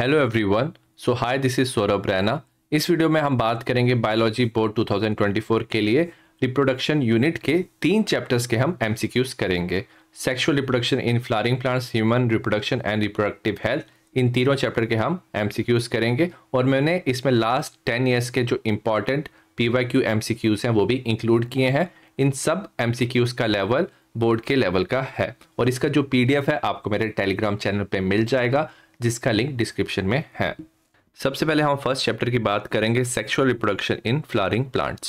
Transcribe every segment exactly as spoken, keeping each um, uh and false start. Hello everyone, so hi, this is Saurabh Raina. इस video में हम बात करेंगे बायोलॉजी बोर्ड दो हज़ार चौबीस के लिए रिप्रोडक्शन यूनिट के तीन चैप्टर्स के हम एमसीक्यूज़ करेंगे। Sexual reproduction in flowering plants, human reproduction and reproductive health, इन तीनों चैप्टर के हम एमसीक्यूज़ करेंगे। और मैंने इसमें लास्ट टेन ईयर्स के जो इंपॉर्टेंट पीवाईक्यू एमसीक्यूज़ हैं वो भी इंक्लूड किए हैं। इन सब एमसीक्यूज़ का लेवल बोर्ड के लेवल का है और इसका जो पीडीएफ है आपको मेरे टेलीग्राम चैनल पर मिल जाएगा, जिसका लिंक डिस्क्रिप्शन में है। सबसे पहले हम फर्स्ट चैप्टर की बात करेंगे, sexual reproduction in flowering plants.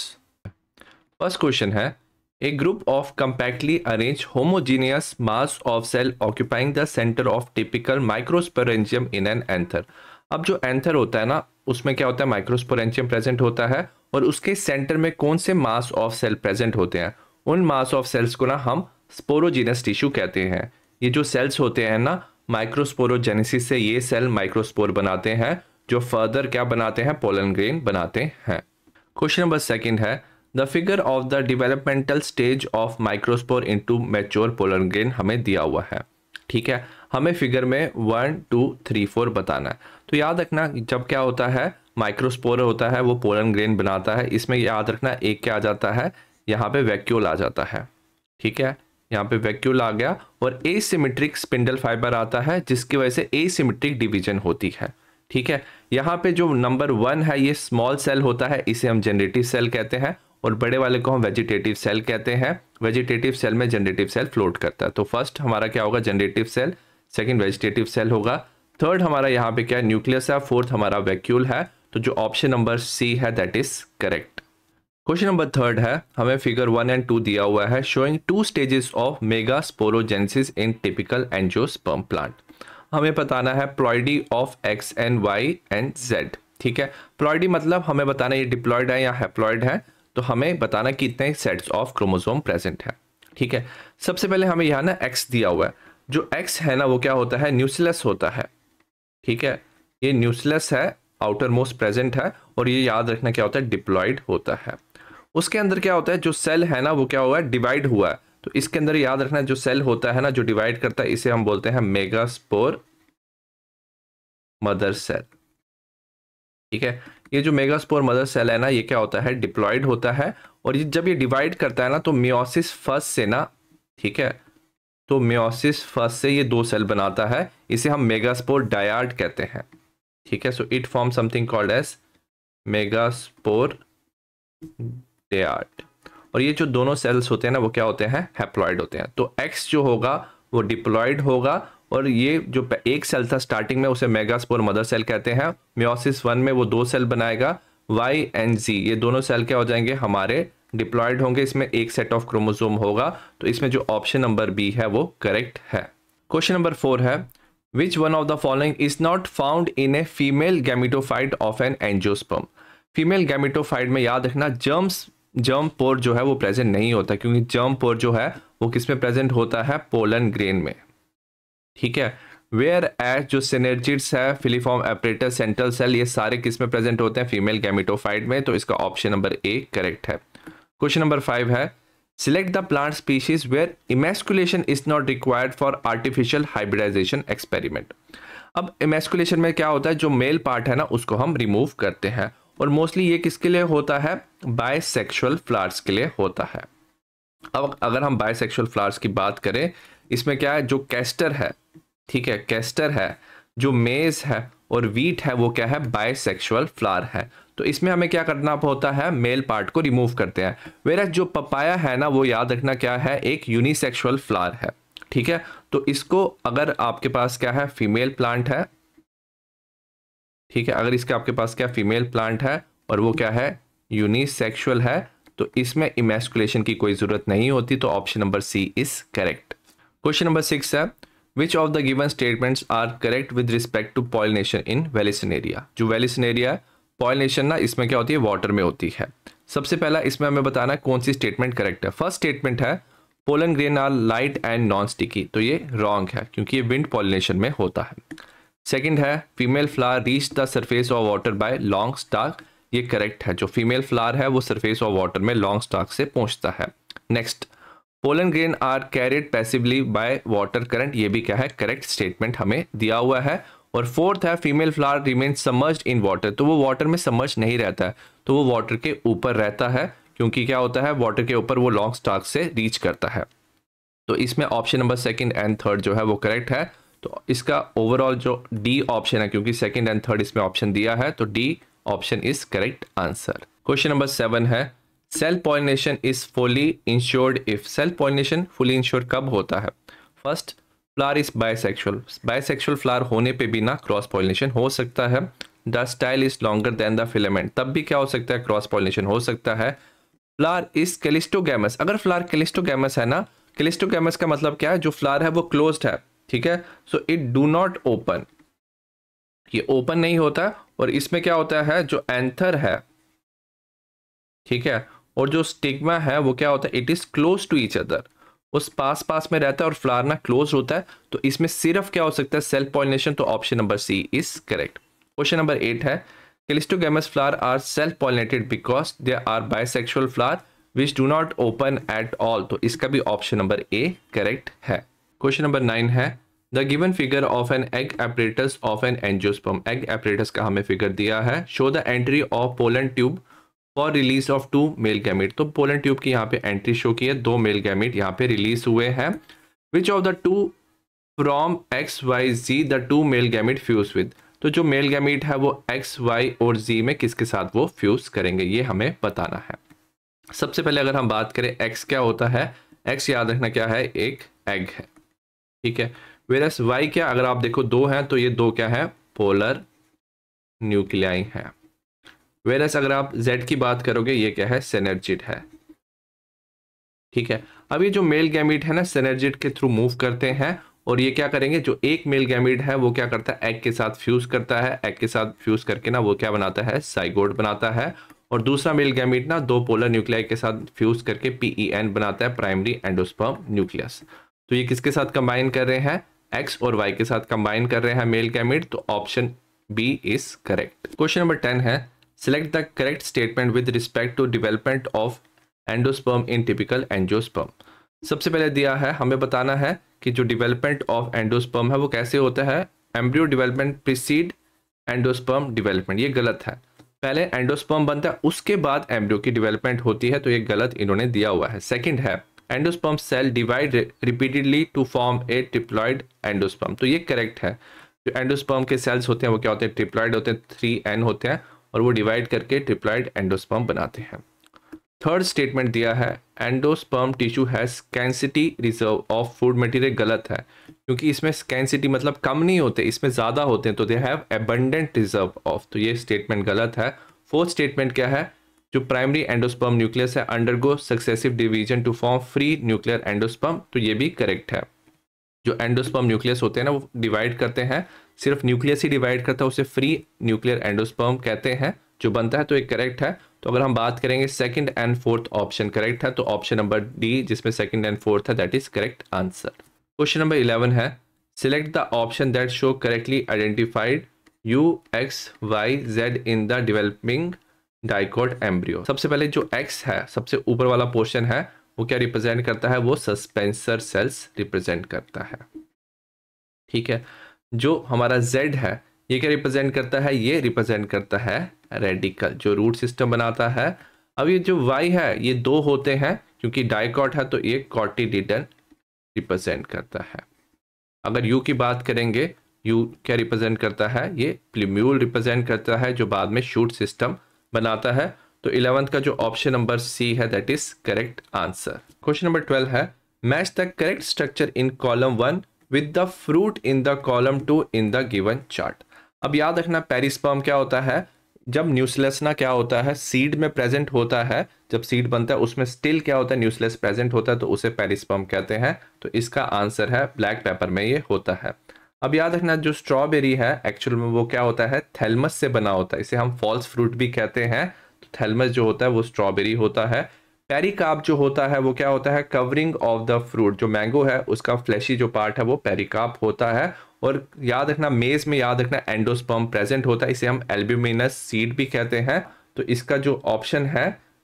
First question है, a group of compactly arrange homogeneous mass of cell occupying the centre of typical microsporangium in an anther. अब जो एंथर होता है ना, उसमें क्या होता है, माइक्रोस्पोरेंजियम प्रेजेंट होता है और उसके सेंटर में कौन से मास ऑफ सेल प्रेजेंट होते हैं, उन मास ऑफ सेल्स को ना हम स्पोरोजीनियस टिश्यू कहते हैं। ये जो सेल्स होते हैं ना, माइक्रोस्पोरोजेनेसिस से ये सेल माइक्रोस्पोर बनाते हैं, जो फर्दर क्या बनाते हैं, पोलन ग्रेन बनाते हैं। क्वेश्चन नंबर सेकंड है, the figure of the developmental stage of microspore into mature pollen grain हमें दिया हुआ है। ठीक है, हमें फिगर में वन टू थ्री फोर बताना है। तो याद रखना, जब क्या होता है, माइक्रोस्पोर होता है वो पोलन ग्रेन बनाता है। इसमें याद रखना एक क्या आ जाता है, यहाँ पे वैक्यूल आ जाता है। ठीक है, यहाँ पे वैक्यूल आ गया और एसिमेट्रिक स्पिंडल फाइबर आता है, जिसकी वजह से एसिमेट्रिक डिवीजन होती है। ठीक है, यहाँ पे जो नंबर वन है ये स्मॉल सेल होता है, इसे हम जनरेटिव सेल कहते हैं और बड़े वाले को हम वेजिटेटिव सेल कहते हैं। वेजिटेटिव सेल में जनरेटिव सेल फ्लोट करता है। तो फर्स्ट हमारा क्या होगा, generative cell, second vegetative cell होगा, थर्ड हमारा यहाँ पे क्या है, न्यूक्लियस है, फोर्थ हमारा वैक्यूल है। तो जो ऑप्शन नंबर सी है that is correct. Question number third है, हमें फिगर वन एंड टू दिया हुआ है, showing two stages of megasporogenesis in typical endosperm plant. हमें बताना है ploidy of X and Y and Z. ठीक है, प्लॉइडी मतलब हमें बताना ये डिप्लॉइड है या हैप्लॉइड है, तो हमें बताना कितने सेट्स ऑफ क्रोमोसोम प्रेजेंट है। ठीक है, सबसे पहले हमें यहाँ ना एक्स दिया हुआ है। जो एक्स है ना वो क्या होता है, न्यूसिलस होता है। ठीक है, ये न्यूसिलस है, आउटर मोस्ट प्रेजेंट है और ये याद रखना क्या होता है, डिप्लॉइड होता है। उसके अंदर क्या होता है, जो सेल है ना वो क्या हुआ है, डिवाइड हुआ है। तो इसके अंदर याद रखना जो सेल होता है ना, जो डिवाइड करता है, इसे हम बोलते हैं मेगास्पोर मदर सेल। ठीक है, ये जो मेगास्पोर मदर सेल है ना, ये क्या होता है, डिप्लॉयड होता है और ये जब ये डिवाइड करता है ना, तो मियोसिस फर्स्ट से ना, ठीक है, तो मियोसिस फर्स्ट से ये दो सेल बनाता है, इसे हम मेगास्पोर डायड कहते हैं। ठीक है, so it form something called as megaspore dyad. और ये जो दोनों सेल्स होते हैं ना वो क्या होते हैं, हैप्लॉइड होते हैं। तो एक्स जो होगा वो डिप्लॉयड होगा और ये जो एक सेल था स्टार्टिंग में उसे मेगास्पोर मदर सेल कहते हैं। मियोसिस वन में वो दो सेल बनाएगा, वाई एंड जी, ये दोनों सेल क्या हो जाएंगे, हमारे डिप्लॉयड होंगे, इसमें एक सेट ऑफ क्रोमोसोम होगा। तो इसमें जो ऑप्शन नंबर बी है वो करेक्ट है। क्वेश्चन नंबर फोर है, Which one of the following is not found in a female gametophyte of an angiosperm? Female gametophyte में याद रखना जर्म्स जर्म पोर जो है वो प्रेजेंट नहीं होता, क्योंकि जर्म पोर जो है वो किस में प्रेजेंट होता है, पोलन ग्रेन में। ठीक है, वेयर एज जो सिनर्जिड्स है, फिलीफॉर्म एपरेटर, सेंट्रल सेल, ये सारे किस में प्रेजेंट होते हैं, फीमेल गैमेटोफाइट में। तो इसका ऑप्शन नंबर ए करेक्ट है। क्वेश्चन नंबर फाइव है, Select the plant species where emasculation is not required for artificial hybridization experiment. अब emasculation में क्या होता है, जो मेल पार्ट है ना उसको हम रिमूव करते हैं और मोस्टली ये किसके लिए होता है, बायसेक्सुअल फ्लावर्स के लिए होता है। अब अगर हम बायसेक्सुअल फ्लावर्स की बात करें, इसमें क्या है, जो कैस्टर है, ठीक है, कैस्टर है, जो मेज है और वीट है, वो क्या है, बायसेक्सुअल फ्लावर है। तो इसमें हमें क्या करना होता है, मेल पार्ट को रिमूव करते हैं। वेरस जो पपाया है ना, वो याद रखना क्या है, एक यूनिसेक्सुअल फ्लावर है। ठीक है, तो इसको अगर आपके पास क्या है, फीमेल प्लांट है, ठीक है, अगर इसके आपके पास क्या फीमेल प्लांट है और वो क्या है, यूनिसेक्सुअल है, तो इसमें इमेस्कुलेशन की कोई जरूरत नहीं होती। तो option number C is correct. Question number six है, Which of the given statements are correct with respect to pollination in वेलिसन area? जो वेलिसन एरिया है, पॉलिनेशन ना इसमें क्या होती है, वाटर में होती है। सबसे पहला इसमें हमें बताना है कौन सी स्टेटमेंट करेक्ट है। फर्स्ट स्टेटमेंट है pollen grain are light and non sticky, तो ये रॉन्ग है क्योंकि ये विंड पॉलिनेशन में होता है। सेकेंड है female flower reach the surface of water by long stalk, ये करेक्ट है, जो फीमेल फ्लावर है वो सरफेस ऑफ वाटर में लॉन्ग स्टार्क से पहुंचता है। Next, pollen grain are carried passively by water current, ये भी क्या है, करेक्ट स्टेटमेंट हमें दिया हुआ है और फोर्थ है female flower remain submerged in water, तो वो वाटर में सबमर्ज्ड नहीं रहता है, तो वो वाटर के ऊपर रहता है, क्योंकि क्या होता है वाटर के ऊपर वो लॉन्ग स्टार्क से रीच करता है। तो इसमें option number second and third जो है वो करेक्ट है। तो इसका ओवरऑल जो डी ऑप्शन है, क्योंकि सेकंड एंड थर्ड इसमें ऑप्शन दिया है, तो D option is correct answer. Question number seven है self pollination is fully ensured if. Self pollination fully ensure कब होता है? First flower is bisexual, bisexual flower होने पे भी ना क्रॉस पॉलिनेशन हो सकता है। The style is longer than the filament, तब भी क्या हो सकता है क्रॉस पॉलिनेशन हो सकता है। फ्लावर इज कैलिस्टोगैमस, अगर फ्लावर कैलिस्टोगैमस है ना, कैलिस्टोगैमस का मतलब क्या है, जो फ्लावर है वो क्लोज्ड है, ठीक है, so it do not open, ये ओपन नहीं होता, और इसमें क्या होता है जो एंथर है, ठीक है, और जो स्टिग्मा है वो क्या होता है, it is close to each other, उस पास पास में रहता है और फ्लावर ना क्लोज होता है, तो इसमें सिर्फ क्या हो सकता है सेल्फ पॉलिनेशन, तो option number C is correct. Question number eight है cleistogamous flower are self pollinated because they are bisexual flower which do not open at all, तो इसका भी ऑप्शन नंबर ए करेक्ट है। क्वेश्चन नंबर नाइन है the given figure of an egg apparatus of an endosperm, egg apparatus का हमें figure दिया है। Show the entry of pollen tube for release of to male gamete, तो pollen tube की यहाँ पे एंट्री शो की है, दो मेल गैमेट यहाँ पे रिलीज हुए हैं। Which of the two from X Y Z the two male gamete fuse with, तो जो मेल गैमेट है वो एक्स वाई और जी में किसके साथ वो फ्यूज करेंगे ये हमें बताना है। सबसे पहले अगर हम बात करें एक्स क्या होता है, एक्स याद रखना क्या है एक एग है, ठीक है, वेरस वाई क्या अगर आप देखो दो हैं, तो ये दो क्या है पोलर न्यूक्लियाई है। वेरस अगर आप जेड की बात करोगे ये क्या है सेनर्जिड है, ठीक है। अब ये जो मेल गैमीट है ना सेनर्जिड के थ्रू मूव करते हैं, और ये क्या करेंगे जो एक मेल गैमीट है वो क्या करता है एग के साथ फ्यूज करता है, एग के साथ फ्यूज करके ना वो क्या बनाता है साइगोट बनाता है, और दूसरा मेल गैमीट ना दो पोलर न्यूक्लियाई के साथ फ्यूज करके पीईएन बनाता है प्राइमरी एंडोस्पर्म न्यूक्लियस। तो ये किसके साथ कंबाइन कर रहे हैं एक्स और वाई के साथ कंबाइन कर रहे हैं मेल गैमीट, तो option B is correct. Question number ten है select the correct statement with respect to development of endosperm in typical angiosperm. सबसे पहले दिया है हमें बताना है कि जो डेवलपमेंट ऑफ एंडोस्पर्म है वो कैसे होता है, embryo development precede endosperm development, ये गलत है, पहले एंडोस्पर्म बनता है उसके बाद एम्ब्रियो की डेवलपमेंट होती है, तो ये गलत इन्होंने दिया हुआ है। सेकंड है endosperm cell divide repeatedly to form a triploid endosperm, तो ये करेक्ट है, जो एंडोस्पर्म के सेल्स होते हैं वो क्या होते हैं ट्रिप्लॉइड होते हैं, थ्री एन होते हैं, और वो डिवाइड करके ट्रिप्लॉइड एंडोस्पर्म बनाते हैं। थर्ड स्टेटमेंट दिया है endosperm tissue has स्कैंसिटी reserve of food material, गलत है, क्योंकि इसमें स्कैंसिटी मतलब कम नहीं होते, इसमें ज़्यादा होते हैं, तो they have abundant reserve of, तो ये स्टेटमेंट गलत है। फोर्थ स्टेटमेंट क्या है जो प्राइमरी एंडोस्पर्म न्यूक्लियस है undergo successive division to form free nuclear endosperm, तो ये भी करेक्ट है, जो एंडोस्पर्म न्यूक्लियस होते हैं ना वो डिवाइड करते हैं, सिर्फ न्यूक्लियस ही डिवाइड करता है उसे फ्री न्यूक्लियर एंडोस्पर्म कहते हैं जो बनता है, तो ये करेक्ट है। तो अगर हम बात करेंगे second and fourth option correct है, तो ऑप्शन नंबर डी जिसमें सेकंड एंड फोर्थ है that is correct answer. Question number eleven है select the option that show correctly identified U X Y Z in the developing dicot embryo. सबसे पहले जो x है सबसे ऊपर वाला पोर्शन है वो क्या रिप्रेजेंट करता है, वो सस्पेंसर सेल्स रिप्रेजेंट करता है, ठीक है। जो हमारा जेड है ये क्या रिप्रेजेंट करता है, ये रिप्रेजेंट करता है रेडिकल जो रूट सिस्टम बनाता है। अब ये जो वाई है ये दो होते हैं क्योंकि डाइकोट है, तो ये कॉटिलीडन रिप्रेजेंट करता है। अगर यू की बात करेंगे यू क्या रिप्रेजेंट करता है, ये प्लीम्यूल रिप्रेजेंट करता है जो बाद में शूट सिस्टम बनाता है, तो इलेवंथ का जो ऑप्शन नंबर सी है that is correct answer. Question number twelve है match the correct structure in column one with the fruit in the column two in the given chart. अब याद रखना पेरिस्पर्म क्या होता है, जब न्यूसिलस ना क्या होता है सीड में प्रेजेंट होता है, जब सीड बनता है उसमें स्टिल क्या होता है न्यूसिलस प्रेजेंट होता है, तो उसे पेरिस्पर्म कहते हैं, तो इसका आंसर है ब्लैक पेपर में ये होता है। अब याद रखना जो स्ट्रॉबेरी है एक्चुअल में वो क्या होता है थैलमस से बना होता है, इसे हम फॉल्स फ्रूट भी कहते हैं, तो थैलमस जो होता है वो स्ट्रॉबेरी होता है। पेरिकार्प जो होता है वो क्या होता है कवरिंग ऑफ द फ्रूट, जो मैंगो है उसका फ्लैशी जो पार्ट है वो पेरिकार्प होता है। और याद रखना मेज में याद रखना एंडोस्पर्म प्रेजेंट होता है, इसे हम एल्ब्यूमिनस सीड भी कहते हैं, तो इसका जो ऑप्शन है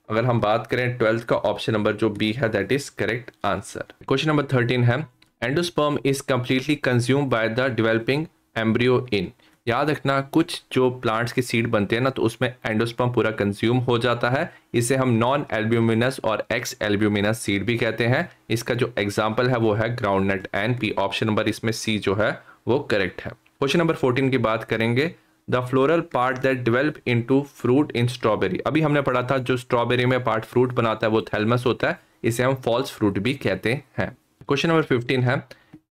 अगर हम बात करें ट्वेल्थ का ऑप्शन नंबर जो बी है that is correct answer. Question number thirteen है endosperm is completely consume by the developing embryo in. याद रखना कुछ जो प्लांट्स के सीड बनते हैं ना तो उसमें एंडोस्पर्म पूरा कंज्यूम हो जाता है, इसे हम नॉन एल्ब्यूमिनस और एक्स एल्ब्यूमिनस सीड भी कहते हैं। इसका जो एग्जांपल है वो है groundnut and pea option number इसमें सी जो है वो करेक्ट है। क्वेश्चन नंबर फोर्टीन की बात करेंगे, the floral part that develop into fruit in strawberry. अभी हमने पढ़ा था जो स्ट्रॉबेरी में पार्ट फ्रूट बनाता है वो थैलमस होता है, इसे हम फॉल्स फ्रूट भी कहते हैं। क्वेश्चन नंबर फिफ्टीन है,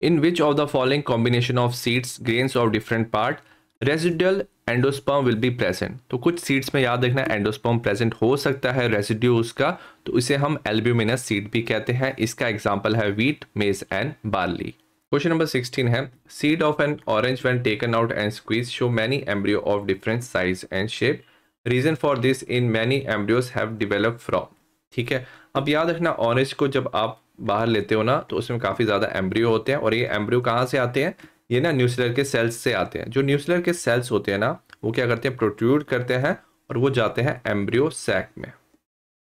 in which of the following combination of seeds grains of different part residual endosperm will be present. तो कुछ सीड्स में याद रखना एंडोस्पर्म प्रेजेंट हो सकता है रेसिड्यू उसका, तो इसे हम एल्ब्यूमिनस सीड भी कहते हैं। इसका एग्जांपल है wheat, maize and barley. Question number sixteen है, seed of an orange when taken out and squeeze show many embryo of different size and shape, reason for this in many embryos have developed from. ठीक है, अब याद रखना orange को जब आप बाहर लेते हो ना तो उसमें काफ़ी ज़्यादा एम्ब्रियो होते हैं, और ये एम्ब्रियो कहाँ से आते हैं, ये ना न्यूसिलर के सेल्स से आते हैं। जो न्यूसिलर के सेल्स होते हैं ना वो क्या करते हैं, प्रोट्रूड करते हैं और वो जाते हैं एम्ब्रियो सैक में।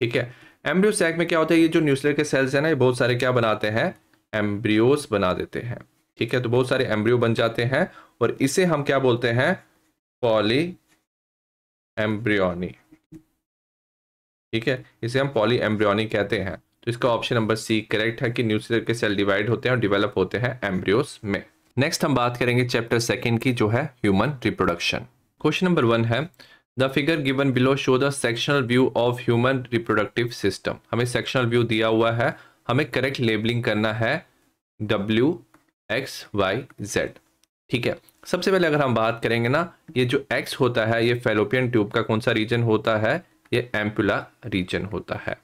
ठीक है, एम्ब्रियो सैक में क्या होता है, ये जो न्यूसिलर के सेल्स हैं ना ये बहुत सारे क्या बनाते हैं, एम्ब्रियोस बना देते हैं। ठीक है, तो बहुत सारे एम्ब्रियो बन जाते हैं और इसे हम क्या बोलते हैं, पॉली एम्ब्रियोनी। ठीक है, इसे हम पॉली एम्ब्रियोनी कहते हैं। तो इसका ऑप्शन नंबर सी करेक्ट है कि न्यूसिलर के सेल डिवाइड होते हैं और डेवलप होते हैं एम्ब्रियोस में। नेक्स्ट हम बात करेंगे चैप्टर सेकंड की जो है human reproduction. Question number one है, the figure given below show the sectional view of human reproductive system. हमें सेक्शनल व्यू दिया हुआ है, हमें करेक्ट लेबलिंग करना है डब्ल्यू एक्स वाई जेड। ठीक है, सबसे पहले अगर हम बात करेंगे ना, ये जो एक्स होता है ये फैलोपियन ट्यूब का कौन सा रीजन होता है, ये एम्पूला रीजन होता है।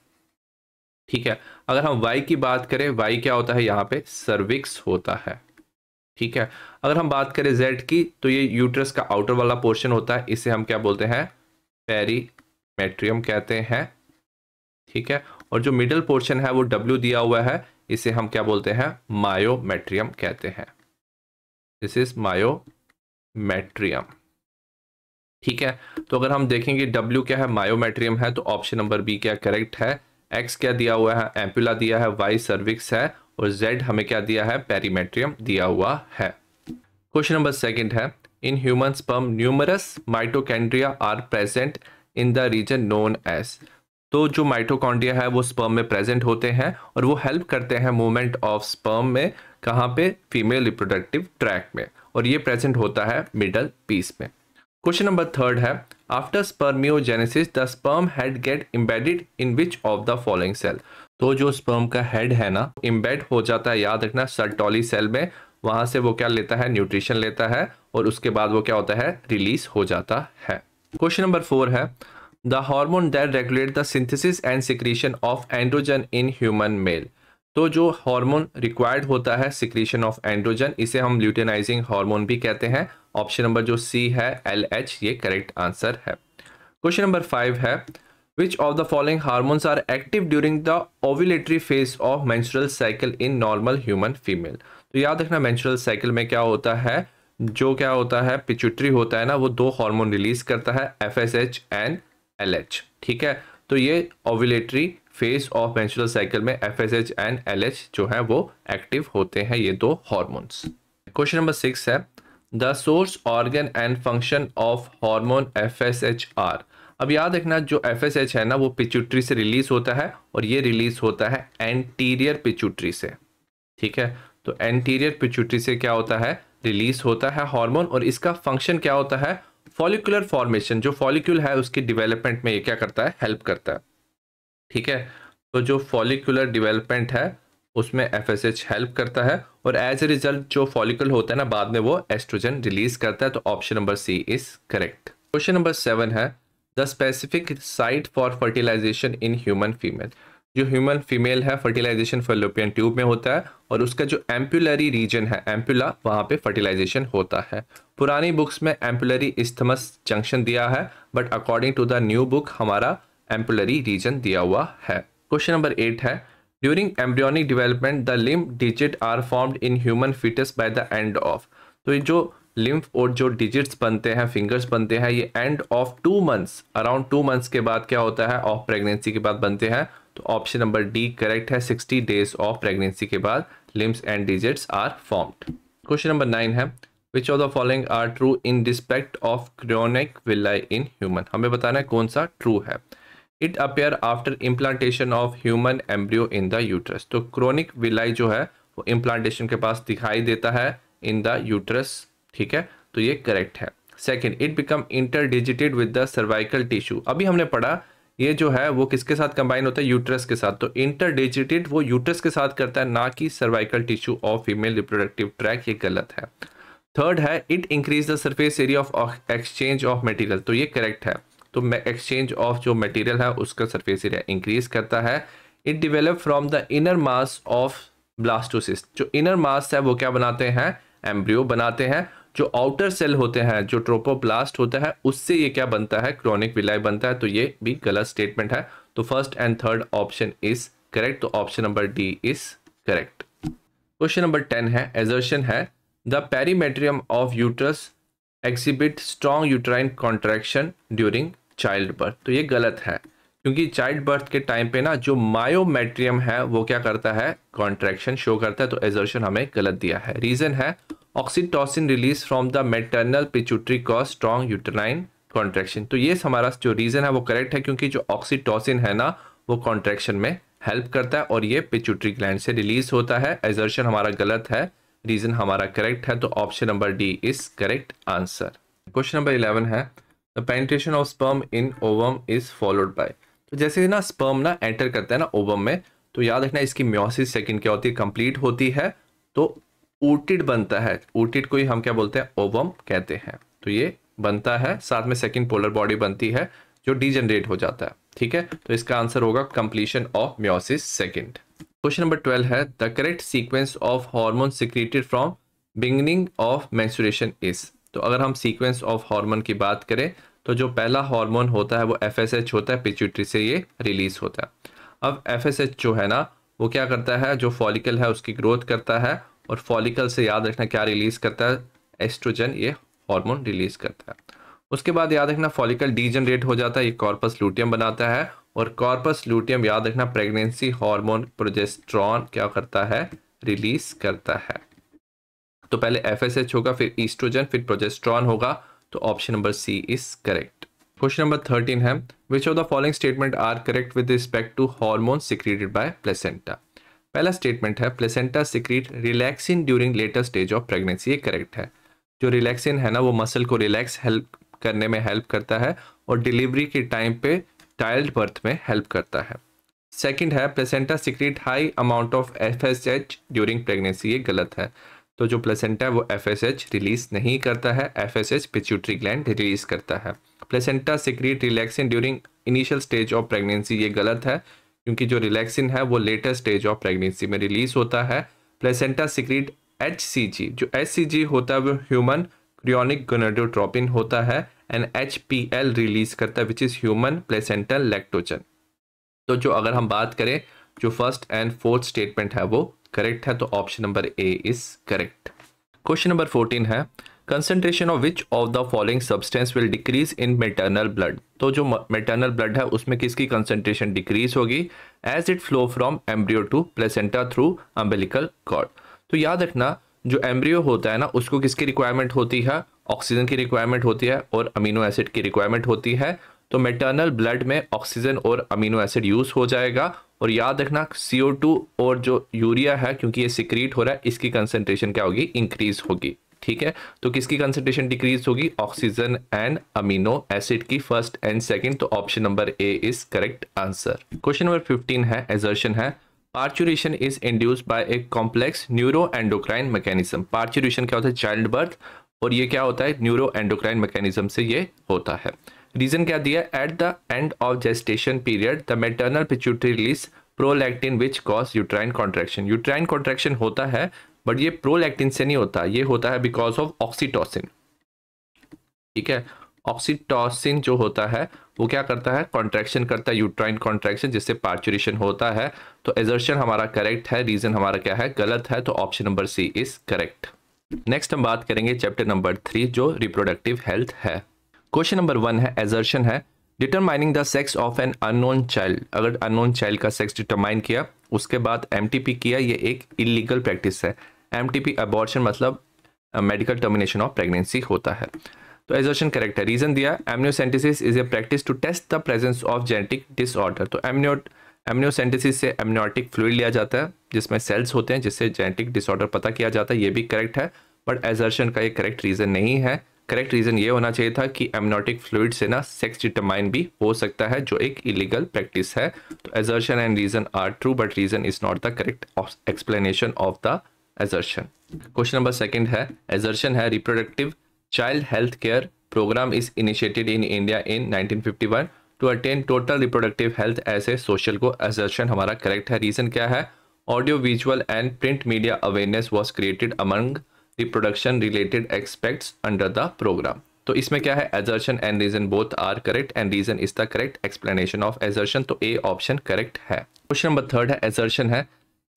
ठीक है, अगर हम वाई की बात करें, वाई क्या होता है यहाँ पे, सर्विक्स होता है। ठीक है, अगर हम बात करें जेड की तो ये यूट्रस का आउटर वाला पोर्शन होता है, इसे हम क्या बोलते हैं, पेरिमेट्रियम कहते हैं। ठीक है, और जो मिडल पोर्शन है वो डब्ल्यू दिया हुआ है, इसे हम क्या बोलते हैं, मायोमेट्रियम कहते हैं। This is myometrium. ठीक है, तो अगर हम देखेंगे डब्ल्यू क्या है, मायोमेट्रियम है, तो ऑप्शन नंबर बी क्या करेक्ट है। एक्स क्या दिया हुआ है, एम्पूला दिया है, वाई सर्विक्स है, और जेड हमें क्या दिया है, पेरिमेट्रियम दिया हुआ है। क्वेश्चन नंबर सेकंड है, in human sperm numerous mitochondria are present in the region known as. तो जो माइटोकॉन्ड्रिया है वो स्पर्म में प्रेजेंट होते हैं और वो हेल्प करते हैं मूवमेंट ऑफ स्पर्म में, कहाँ पे, फीमेल रिप्रोडक्टिव ट्रैक में, और ये प्रेजेंट होता है मिडल पीस में। क्वेश्चन नंबर थर्ड है, after spermiogenesis the sperm head get embedded in which of the following cell. तो जो स्पर्म का हेड है ना इम्बेड हो जाता है, याद रखना सर्टोली सेल में, वहां से वो क्या लेता है, न्यूट्रिशन लेता है, और उसके बाद वो क्या होता है, रिलीज हो जाता है। क्वेश्चन नंबर फोर है, the hormone that regulate the synthesis and secretion of androgen in human male. तो जो हार्मोन रिक्वायर्ड होता है सिक्रीशन ऑफ एंड्रोजन, इसे हम ल्यूटिनाइजिंग हार्मोन भी कहते हैं। ऑप्शन नंबर जो सी है, एल एच, ये करेक्ट आंसर है। क्वेश्चन नंबर फाइव है, which of the following hormones are active during the ovulatory phase of menstrual cycle in normal human female. तो याद रखना मेंस्ट्रुअल साइकिल में क्या होता है, जो क्या होता है पिट्यूटरी होता है ना, वो दो हार्मोन रिलीज करता है, F S H and L H. ठीक है, तो ये ovulatory phase of menstrual cycle में F S H and L H जो है वो एक्टिव होते हैं, ये दो हार्मोन्स। क्वेश्चन नंबर सिक्स है, the source organ and function of hormone F S H are. अब याद रखना जो एफ एस एच है ना वो पिट्यूटरी से रिलीज होता है, और ये रिलीज होता है एंटीरियर पिट्यूटरी से। ठीक है, तो एंटीरियर पिट्यूटरी से क्या होता है, रिलीज होता है हार्मोन, और इसका फंक्शन क्या होता है, फॉलिकुलर फॉर्मेशन, जो फॉलिक्यूल है उसकी डिवेलपमेंट में ये क्या करता है, हेल्प करता है। ठीक है, तो जो फॉलिकुलर डिवेलपमेंट है उसमें एफ एस एच हेल्प करता है, और एज ए रिजल्ट जो फॉलिकल होता है ना बाद में वो एस्ट्रोजन रिलीज करता है। तो option number C is correct. Question number seven है, the specific site for fertilization in human female. जो ह्यूमन फीमेल है फर्टिलाइजेशन फैलोपियन ट्यूब में होता है, और उसका जो एम्पुलरी रीजन है, एम्पुला, वहाँ पे फर्टिलाइजेशन होता है। पुरानी बुक्स में एम्पुलरी इस्थमस जंक्शन दिया है, but according to the new book हमारा एम्पुलरी रीजन दिया हुआ है। क्वेश्चन नंबर एट है, during embryonic development the limb digit are formed in human foetus by the end of. तो ये जो लिम्फ और जो डिजिट्स बनते हैं, फिंगर्स बनते हैं, ये end of two months around two months के बाद क्या होता है, ऑफ प्रेगनेंसी के बाद बनते हैं। तो ऑप्शन नंबर डी करेक्ट है, सिक्सटी डेज ऑफ प्रेगनेंसी के बाद limbs and digits are formed. Question number nine है, which of the following are true in respect of chorionic villi in human, हमें बताना है कौन सा ट्रू है। It appear after implantation of human embryo in the uterus, तो chorionic villi जो है वो इम्प्लांटेशन के पास दिखाई देता है इन द यूट्रस, ठीक है, तो ये करेक्ट है। Second, it become interdigitated with the cervical tissue, अभी हमने पढ़ा ये जो है वो किसके साथ कंबाइन होता है, यूट्रस के साथ, तो इंटरडिजिटेड वो यूट्रस के साथ करता है, ना कि cervical tissue of female reproductive tract, ये गलत है। थर्ड है it increase the surface area of exchange of material, तो ये करेक्ट है, तो एक्सचेंज ऑफ जो मटेरियल है उसका सरफेस एरिया इंक्रीज करता है। It develop from the inner mass of blastocyst, जो इनर मास है वो क्या बनाते हैं, एम्ब्रियो बनाते हैं, जो आउटर सेल होते हैं जो ट्रोपोब्लास्ट होता है उससे ये क्या बनता है, क्रोनिक विलाई बनता है, तो ये भी गलत स्टेटमेंट है। तो first and third option is correct, तो option number D is correct. Question number ten है, एजर्शन है the perimetrium of uterus exhibit strong uterine contraction during child birth, तो ये गलत है, क्योंकि चाइल्ड बर्थ के टाइम पे ना जो मायोमेट्रियम है वो क्या करता है, कॉन्ट्रैक्शन शो करता है, तो एजर्शन हमें गलत दिया है। रीजन है oxytocin release from the maternal pituitary cause strong uterine contraction, तो ये हमारा जो रीजन है वो करेक्ट है, क्योंकि जो ऑक्सीटोसिन है ना वो कॉन्ट्रैक्शन में हेल्प करता है और ये पिट्यूटरी ग्लैंड से रिलीज होता है। एजर्शन हमारा गलत है, रीजन हमारा करेक्ट है, तो option number D is correct answer. Question number eleven है the penetration of sperm in ovum is followed by, तो जैसे ना स्पर्म ना एंटर करता है ना ओवम में, तो याद रखना इसकी म्योसिस सेकंड क्या होती है, कंप्लीट होती है, तो ऊटिड बनता है, ऊटिड को ही हम क्या बोलते हैं, ओवम कहते हैं, तो ये बनता है, साथ में सेकंड पोलर बॉडी बनती है जो डीजनरेट हो जाता है, ठीक है, तो इसका आंसर होगा completion of meiosis second. Question number twelve है the correct sequence of hormone secreted from beginning of menstruation is, तो अगर हम सीक्वेंस ऑफ हार्मोन की बात करें तो जो पहला हार्मोन होता है वो एफएसएच होता है, पिट्यूटरी से ये रिलीज होता है। अब एफएसएच जो है ना वो क्या करता है, जो फॉलिकल है उसकी ग्रोथ करता है, और फॉलिकल से याद रखना क्या रिलीज करता है, एस्ट्रोजन ये हार्मोन रिलीज करता है। उसके बाद याद रखना फॉलिकल डीजनरेट हो जाता है, ये कॉर्पस ल्यूटियम बनाता है, और कॉर्पस ल्यूटियम याद रखना प्रेगनेंसी हार्मोन प्रोजेस्ट्रॉन क्या करता है, रिलीज करता है। तो पहले एफएसएच होगा, फिर ईस्ट्रोजन, फिर प्रोजेस्ट्रॉन होगा, तो option number C is correct. Question number thirteen है which of the following statement are correct with respect to hormone secreted by placenta, पहला स्टेटमेंट है placenta secrete relaxin during later stage of pregnancy, ये correct है, जो relaxin है ना वो muscle को रिलैक्स हेल्प करने में हेल्प करता है और डिलीवरी के टाइम पे चाइल्ड बर्थ में हेल्प करता है। सेकंड है placenta secrete high amount of FSH during pregnancy, ये गलत है, तो जो प्लेसेंटा वो एफएसएच रिलीज नहीं करता है, एफएसएच पिट्यूटरी ग्लैंड रिलीज करता है। Placenta secrete relaxin during initial stage of pregnancy, ये गलत है, क्योंकि जो रिलैक्सिन है वो लेटर स्टेज ऑफ प्रेगनेंसी में रिलीज होता है। प्लेसेंटा सिक्रीट एचसीजी, जो एचसीजी होता है वो ह्यूमन क्रियोनिक गोनाडोट्रोपिन होता है, एंड एचपीएल रिलीज करता है which is human placental lactogen, तो जो अगर हम बात करें जो फर्स्ट एंड फोर्थ स्टेटमेंट है वो करेक्ट है, तो option number A is correct. Question number fourteen है concentration of which of the following substance will decrease in maternal blood, तो जो मेटरनल ब्लड है उसमें किसकी कंसंट्रेशन डिक्रीज होगी, as it flow from embryo to placenta through umbilical cord, तो याद रखना जो एम्ब्रियो होता है ना उसको किसकी रिक्वायरमेंट होती है, ऑक्सीजन की रिक्वायरमेंट होती है और अमीनो एसिड की रिक्वायरमेंट होती है, तो मेटरनल ब्लड में ऑक्सीजन और अमीनो एसिड यूज हो जाएगा, और याद रखना सी ओ टू और जो यूरिया है क्योंकि ये सिक्रीट हो रहा है इसकी कंसंट्रेशन क्या होगी, इंक्रीज होगी, ठीक है, तो किसकी कंसंट्रेशन डिक्रीज होगी, ऑक्सीजन एंड अमीनो एसिड की, फर्स्ट एंड सेकेंड, तो option number A is correct answer. Question number fifteen है एजर्शन है parturition is induced by a complex neuro endocrine mechanism, parturition क्या होता है, चाइल्ड बर्थ, और ये क्या होता है, न्यूरो एंडोक्राइन मैकेनिज्म से ये होता है। रीजन क्या दिया, at the end of gestation period the maternal pituitary release prolactin which cause uterine contraction, uterine contraction होता है बट ये प्रोलैक्टिन से नहीं होता, ये होता है बिकॉज ऑफ ऑक्सीटोसिन, ठीक है, ऑक्सीटोसिन जो होता है वो क्या करता है, कॉन्ट्रैक्शन करता है, यूट्राइन कॉन्ट्रैक्शन, जिससे पार्चुरेशन होता है, तो एजर्शन हमारा करेक्ट है, रीजन हमारा क्या है, गलत है, तो option number C is correct. Next हम बात करेंगे चैप्टर नंबर थ्री जो रिप्रोडक्टिव हेल्थ है। क्वेश्चन नंबर वन है एजर्शन है determining the sex of an unknown child, अगर अननोन चाइल्ड का सेक्स डिटरमाइन किया उसके बाद एमटीपी किया, ये एक इलीगल प्रैक्टिस है। एमटीपी अबॉर्शन मतलब मेडिकल टर्मिनेशन ऑफ प्रेगनेंसी होता है। तो एजर्शन करेक्ट है। रीजन दिया amniocentesis is a practice to test the presence of genetic disorder. तो एमनियोट एमनियोसेंटेसिस से एमनियोटिक फ्लूइड लिया जाता है जिसमें सेल्स होते हैं जिससे जेनेटिक डिसऑर्डर पता किया जाता है। ये भी करेक्ट है बट एजर्शन का ये करेक्ट रीजन नहीं है। करेक्ट रीजन ये होना चाहिए था कि एमनियोटिक फ्लूइड से ना सेक्स डिटरमाइन भी हो सकता है जो एक इलीगल प्रैक्टिस है। तो assertion and reason are true but reason is not the correct explanation of the assertion. Question number second है एजर्शन है reproductive child health care programme is initiated in India in nineteen fifty one to attain total reproductive health as a social को। Assertion हमारा correct है। Reason क्या है audio visual and print media awareness was created among reproduction related aspects under the programme. तो इसमें क्या है assertion and reason both are correct and reason is the correct explanation of assertion. तो A option correct है। Question number third है assertion है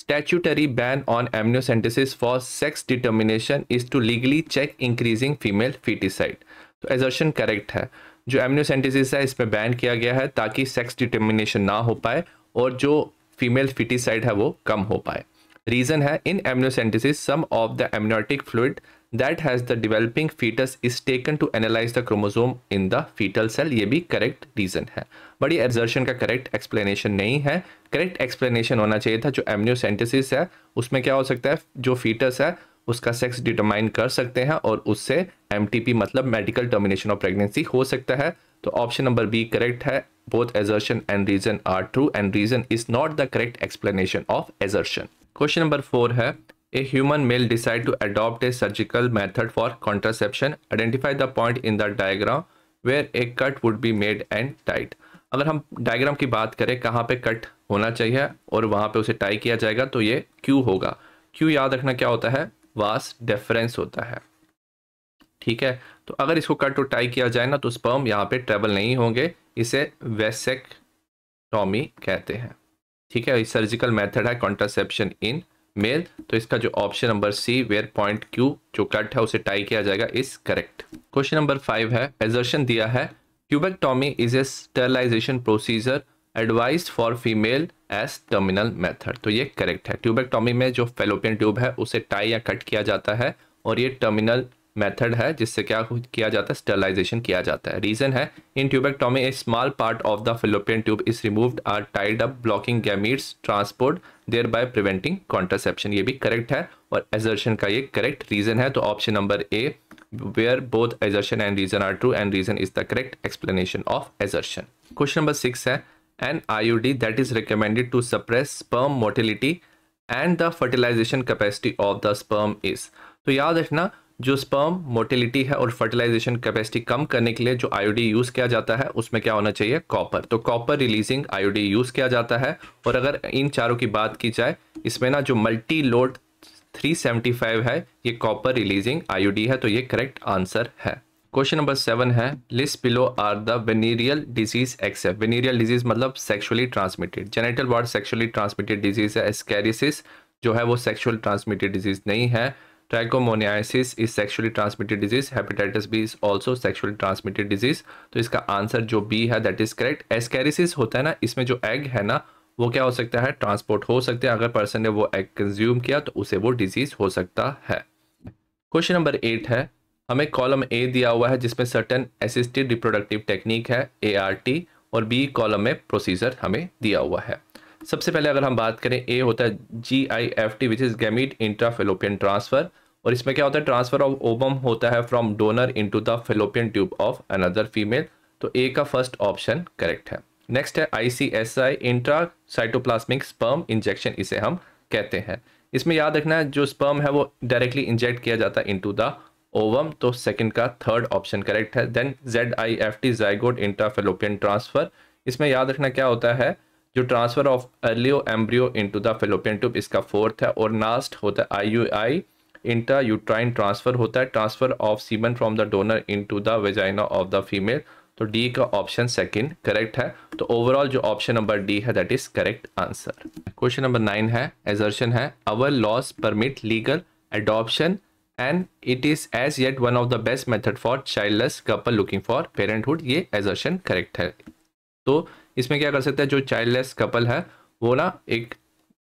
statutory ban on amniocentesis for sex determination is to legally check increasing female foeticide. तो assertion correct है। जो amniocentesis है इसमें ban किया गया है ताकि सेक्स डिटर्मिनेशन ना हो पाए और जो फीमेल फीटिसाइड है वो कम हो पाए। रीजन है in amniocentesis some of the amniotic fluid that has the developing fetus is taken to analyse the chromosome in the fetal cell. ये भी करेक्ट रीजन है बट ये एजर्शन का करेक्ट एक्सप्लेनेशन नहीं है। करेक्ट एक्सप्लेनेशन होना चाहिए था जो एमनियोसेंटेसिस है उसमें क्या हो सकता है जो फीटस है उसका सेक्स डिटरमाइन कर सकते हैं और उससे एमटीपी मतलब मेडिकल टर्मिनेशन ऑफ प्रेगनेंसी हो सकता है। तो ऑप्शन नंबर बी करेक्ट है। Both assertion and reason are true and reason is not the correct explanation of assertion. Question number four है A human male decide to adopt a surgical method for contraception. Identify the point in the diagram where a cut would be made and tied. अगर हम diagram की बात करें कहाँ पे cut होना चाहिए और वहाँ पे उसे टाई किया जाएगा तो ये Q होगा। Q याद रखना क्या होता है वास डिफरेंस होता है। ठीक है तो अगर इसको कट और टाई किया जाए ना तो स्पर्म यहाँ पे ट्रेवल नहीं होंगे। इसे वैसेक्टोमी कहते हैं। ठीक है सर्जिकल मेथड है कॉन्ट्रासेप्शन इन मेल। तो इसका जो option number C where point Q जो कट है उसे टाई किया जाएगा is correct. Question number five है एजर्शन दिया है tubectomy is a sterilization procedure advise for female as terminal method. तो ये करेक्ट है। क्यूबेक्टॉमी में जो फैलोपियन ट्यूब है उसे टाई या कट किया जाता है और ये टर्मिनल मेथड है जिससे क्या किया जाता है स्टरलाइजेशन किया जाता है। रीजन है in tubectomy a small part of the fallopian tube is removed or tied up blocking gametes transport thereby preventing contraception. ये भी करेक्ट है और एजर्शन का ये करेक्ट रीजन है। तो option number A where both assertion and reason are true and reason is the correct explanation of assertion. Question number six है an IUD that is recommended to suppress sperm motility and the fertilisation capacity of the sperm is. तो याद रखना जो sperm mortality है और fertilisation capacity कम करने के लिए जो आयोडी यूज़ किया जाता है उसमें क्या होना चाहिए कॉपर। तो कॉपर रिलीजिंग आयोडी यूज़ किया जाता है। और अगर इन चारों की बात की जाए इसमें ना जो multi load three seventy five है ये कॉपर रिलीजिंग आयोडी है। तो ये करेक्ट आंसर है। क्वेश्चन नंबर सेवन है list below are the venereal disease except. Venereal disease मतलब sexually transmitted. Genital wart sexually transmitted disease है। एस्केरिसिस जो है वो सेक्शुअल ट्रांसमिटेड डिजीज नहीं है। Trichomoniasis is sexually transmitted disease. Hepatitis B is also sexually transmitted disease. तो इसका answer जो बी है दैट इज करेक्ट। एस्केरिसिस होता है ना इसमें जो एग है ना वो क्या हो सकता है ट्रांसपोर्ट हो सकते हैं। अगर पर्सन ने वो एग कंज्यूम किया तो उसे वो डिजीज हो सकता है। क्वेश्चन नंबर एट है हमें कॉलम ए दिया हुआ है जिसमें सर्टन असिस्टेड रिप्रोडक्टिव टेक्निक है ए आर टी और बी कॉलम में प्रोसीजर हमें दिया हुआ है। सबसे पहले अगर हम बात करें ए होता है G I F T which is gamete intra fallopian transfer और इसमें क्या होता है ट्रांसफर ऑफ ओवम होता है from donor into the fallopian tube of another female. तो ए का फर्स्ट ऑप्शन करेक्ट है। नेक्स्ट है I C S I intra cytoplasmic sperm injection इसे हम कहते हैं। इसमें याद रखना है जो स्पर्म है वो डायरेक्टली इंजेक्ट किया जाता है इनटू द ओवम। तो सेकेंड का थर्ड ऑप्शन करेक्ट है। Then Z I F T zygote intra fallopian transfer इसमें याद रखना क्या होता है जो transfer of early embryo into the fallopian tube इसका फोर्थ है। और लास्ट होता है आईयूआई इंट्रा यूट्राइन ट्रांसफर होता है transfer of semen from the donor into the vagina of the female. तो डी का ऑप्शन सेकंड करेक्ट है। तो ओवरऑल जो ऑप्शन नंबर डी है that is correct answer. Question number nine है assertion है our laws permit legal adoption and it is as yet one of the best method for childless couple looking for parenthood. ये assertion correct है। तो इसमें क्या कर सकता है जो चाइल्डलेस कपल है वो ना एक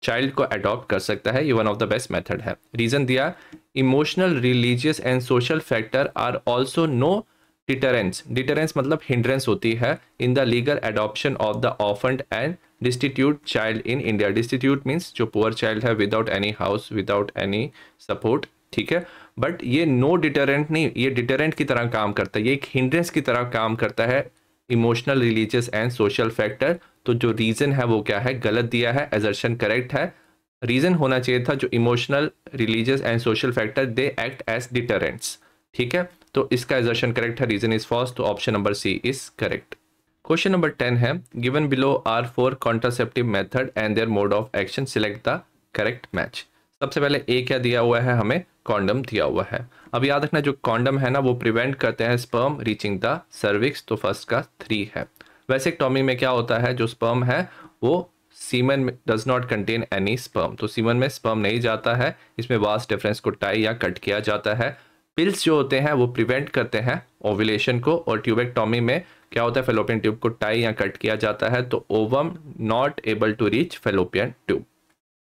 चाइल्ड को अडॉप्ट कर सकता है। ये one of the best method है। रीजन दिया emotional, religious and social factor are also no deterrence. Deterrence मतलब हिंड्रेंस होती है in the legal adoption of the orphan and destitute child in India. Destitute means जो poor child है without any house, without any support, ठीक है। But ये no deterrent नहीं, ये डिटरेंट की तरह काम करता है, ये एक हिंड्रेंस की तरह काम करता है। Emotional, religious and social factor, तो जो रीज़न है वो क्या है, गलत दिया है, एजर्शन करेक्ट है। रीज़न होना चाहिए था जो emotional, religious and social factor they act as deterrents, ठीक है। तो इसका एजर्शन करेक्ट है, रीज़न इज फॉल्स, तो option number C is correct. Question number ten है, given below are four contraceptive method and their mode of action, select the correct match. सबसे पहले ए क्या दिया हुआ है हमें, कॉन्डम दिया हुआ है। अब याद रखना जो कॉन्डम है ना वो प्रिवेंट करते हैं स्पर्म रीचिंग द सर्विक्स, तो फर्स्ट का थ्री है। वैसेक्टोमी में क्या होता है, जो स्पर्म है वो semen does not contain any sperm, तो सीमन में स्पर्म नहीं जाता है, इसमें वास्ट डिफरेंस को टाई या कट किया जाता है। पिल्स जो होते हैं वो प्रिवेंट करते हैं ओव्यूलेशन को, और ट्यूबेक्टोमी में क्या होता है, फैलोपियन ट्यूब को टाई या कट किया जाता है, तो ovum not able to reach fallopian tube.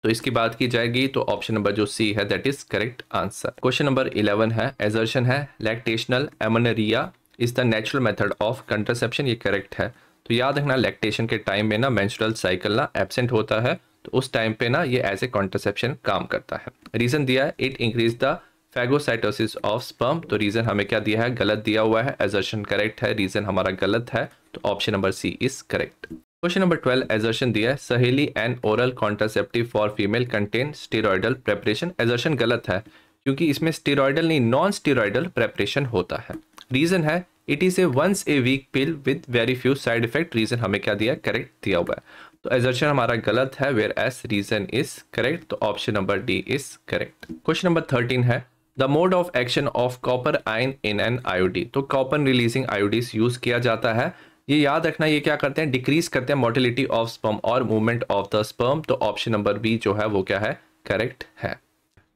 तो इसकी बात की जाएगी, तो ऑप्शन नंबर जो सी है that is correct answer. Question number eleven है, एजर्शन है lactational amenorrhoea is the natural method of contraception, ये करेक्ट है। तो याद रखना लैक्टेशन के टाइम में ना मेंस्ट्रुअल साइकिल ना एब्सेंट होता है, तो उस टाइम पे ना ये एज ए कॉन्ट्रासेप्शन काम करता है। रीजन दिया है it increase the phagocytosis of sperm, तो रीजन हमें क्या दिया है, गलत दिया हुआ है, एजर्शन करेक्ट है, रीजन हमारा गलत है, तो option number C is correct. Question number twelve, assertion दिया है Saheli and oral contraceptive for female contain steroidal preparation. Assertion गलत है क्योंकि इसमें स्टेरॉयडल नहीं नॉन स्टेरॉयडल प्रेपरेशन होता है। रीजन है it is a once a week pill with very few side effect, reason हमें क्या दिया, करेक्ट दिया हुआ है, तो एजर्शन हमारा गलत है, whereas reason is correct, तो option number D is correct. Question number thirteen है, the mode of action of copper ion in an IUD, तो कॉपर रिलीजिंग आयोडीज यूज किया जाता है। ये याद रखना ये क्या करते हैं, डिक्रीज करते हैं मोटिलिटी ऑफ स्पर्म और मूवमेंट ऑफ द स्पर्म, तो ऑप्शन नंबर बी जो है वो क्या है, करेक्ट है।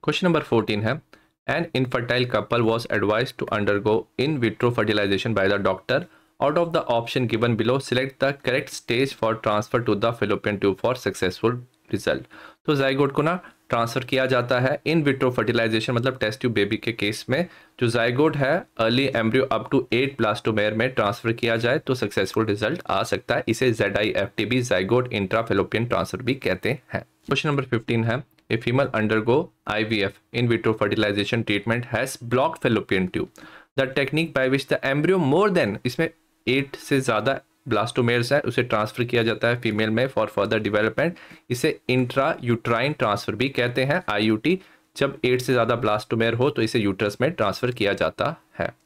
क्वेश्चन नंबर फोर्टीन है, an infertile couple was advised to undergo in vitro fertilisation by the doctor, out of the option given below select the correct stage for transfer to the fallopian tube for successful result. तो zygote को ना transfer किया जाता है in vitro fertilisation, मतलब test tube baby के case में जो जायगोट है early embryo up to eight blastomere में ट्रांसफर किया जाए तो सक्सेसफुल रिजल्ट आ सकता है। इसे Z I F T B zygote intrafallopian transfer भी कहते हैं। क्वेश्चन नंबर फिफ्टीन है, a female undergo I V F in vitro fertilisation treatment has block fallopian tube, the technique by which the embryo more than, इसमें eight से ज़्यादा ब्लास्टोमेयर्स है उसे transfer किया जाता है फीमेल में फॉर फर्दर डेवलपमेंट, इसे इंट्रा यूट्राइन ट्रांसफर भी कहते हैं, आईयूटी। जब एट से ज़्यादा ब्लास्टोमेयर हो तो इसे यूट्रस में ट्रांसफर किया जाता है।